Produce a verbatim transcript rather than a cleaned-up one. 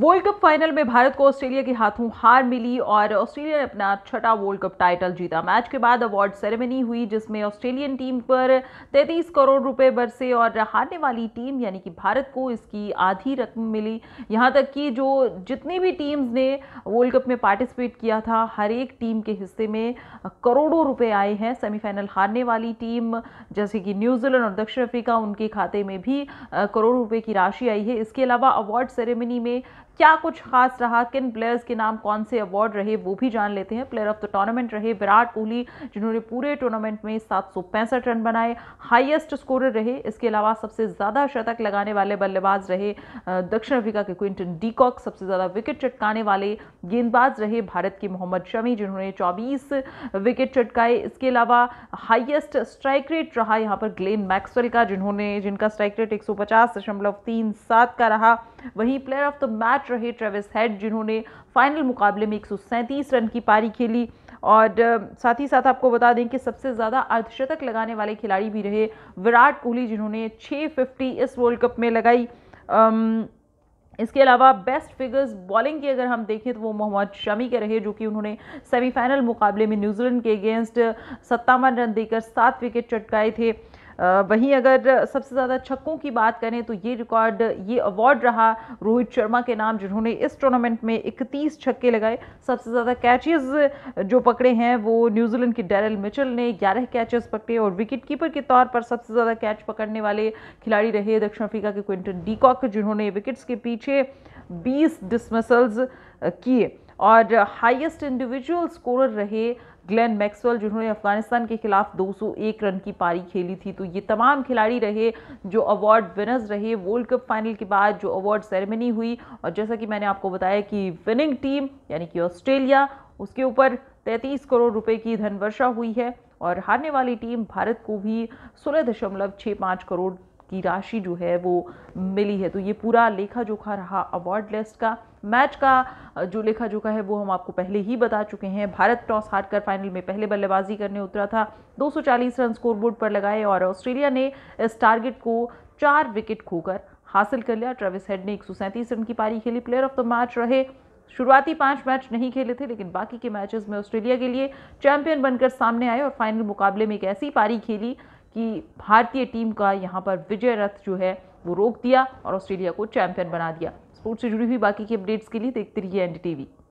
World cup final में भारत को Australia के हाथों हार मिली और ऑस्ट्रेलिया ने अपना छठा वर्ल्ड कप टाइटल जीता। मैच के बाद अवार्ड सेरेमनी हुई जिसमें ऑस्ट्रेलियन टीम पर तैंतीस करोड़ रुपए बरसे और हारने वाली टीम यानी कि भारत को इसकी आधी रकम मिली। यहां तक कि जो जितनी भी टीम्स ने वर्ल्ड कप में पार्टिसिपेट किया था हर एक टीम के हिस्से में करोड़ों रुपये आए हैं। सेमीफाइनल हारने वाली टीम जैसे कि न्यूजीलैंड और दक्षिण अफ्रीका उनके खाते में भी करोड़ों रुपये की राशि आई है। इसके अलावा अवार्ड सेरेमनी में क्या कुछ खास रहा, किन प्लेयर्स के नाम कौन से अवार्ड रहे वो भी जान लेते हैं। प्लेयर ऑफ द टूर्नामेंट रहे विराट कोहली जिन्होंने पूरे टूर्नामेंट में सात सौ पैंसठ रन बनाए, हाईएस्ट स्कोरर रहे। इसके अलावा सबसे ज़्यादा शतक लगाने वाले बल्लेबाज रहे दक्षिण अफ्रीका के क्विंटन डी कॉक, सबसे ज़्यादा विकेट चटकाने वाले गेंदबाज रहे भारत के मोहम्मद शमी जिन्होंने चौबीस विकेट चटकाए। इसके अलावा हाइएस्ट स्ट्राइक रेट रहा यहाँ पर ग्लेन मैक्सवेल का जिन्होंने जिनका स्ट्राइक रेट एक सौ पचास दशमलव तीन सात का रहा। वहीं प्लेयर ऑफ द मैच रहे ट्रेविस हेड जिन्होंने फाइनल मुकाबले में एक सौ सैंतीस रन की पारी खेली। और साथ ही साथ आपको बता दें कि सबसे ज़्यादा अर्धशतक लगाने वाले खिलाड़ी भी रहे विराट कोहली जिन्होंने छह सौ पचास इस वर्ल्ड कप में लगाई। अम, इसके अलावा बेस्ट फिगर्स बॉलिंग की अगर हम देखें तो वो मोहम्मद शमी के रहे जो कि उन्होंने सेमीफाइनल मुकाबले में न्यूजीलैंड के अगेंस्ट सत्तावन रन देकर सात विकेट चटकाए थे। वहीं अगर सबसे ज़्यादा छक्कों की बात करें तो ये रिकॉर्ड ये अवार्ड रहा रोहित शर्मा के नाम जिन्होंने इस टूर्नामेंट में इकतीस छक्के लगाए। सबसे ज़्यादा कैचेस जो पकड़े हैं वो न्यूजीलैंड के डेरिल मिचेल ने ग्यारह कैचेस पकड़े और विकेटकीपर के तौर पर सबसे ज़्यादा कैच पकड़ने वाले खिलाड़ी रहे दक्षिण अफ्रीका के क्विंटन डी कॉक जिन्होंने विकेट्स के पीछे बीस डिसमिसल्स किए। और हाईएस्ट इंडिविजुअल स्कोरर रहे ग्लेन मैक्सवेल जिन्होंने अफगानिस्तान के खिलाफ दो सौ एक रन की पारी खेली थी। तो ये तमाम खिलाड़ी रहे जो अवार्ड विनर्स रहे वर्ल्ड कप फाइनल के बाद जो अवार्ड सेरेमनी हुई। और जैसा कि मैंने आपको बताया कि विनिंग टीम यानी कि ऑस्ट्रेलिया उसके ऊपर तैंतीस करोड़ रुपए की धन वर्षा हुई है और हारने वाली टीम भारत को भी सोलह दशमलव छः पाँच करोड़ की राशि जो है वो मिली है। तो ये पूरा लेखा जोखा रहा अवार्ड लिस्ट का। मैच का जो लेखा जोखा है वो हम आपको पहले ही बता चुके हैं। भारत टॉस हारकर फाइनल में पहले बल्लेबाजी करने उतरा था, दो सौ चालीस रन स्कोरबोर्ड पर लगाए और ऑस्ट्रेलिया ने इस टारगेट को चार विकेट खोकर हासिल कर लिया। ट्रेविस हेड ने एक सौ सैंतीस रन की पारी खेली। प्लेयर ऑफ द मैच रहे। शुरुआती पांच मैच नहीं खेले थे लेकिन बाकी के मैचेस में ऑस्ट्रेलिया के लिए चैंपियन बनकर सामने आए और फाइनल मुकाबले में एक ऐसी पारी खेली कि भारतीय टीम का यहाँ पर विजय रथ जो है वो रोक दिया और ऑस्ट्रेलिया को चैंपियन बना दिया। स्पोर्ट्स से जुड़ी हुई बाकी की अपडेट्स के लिए देखते रहिए एनडीटीवी।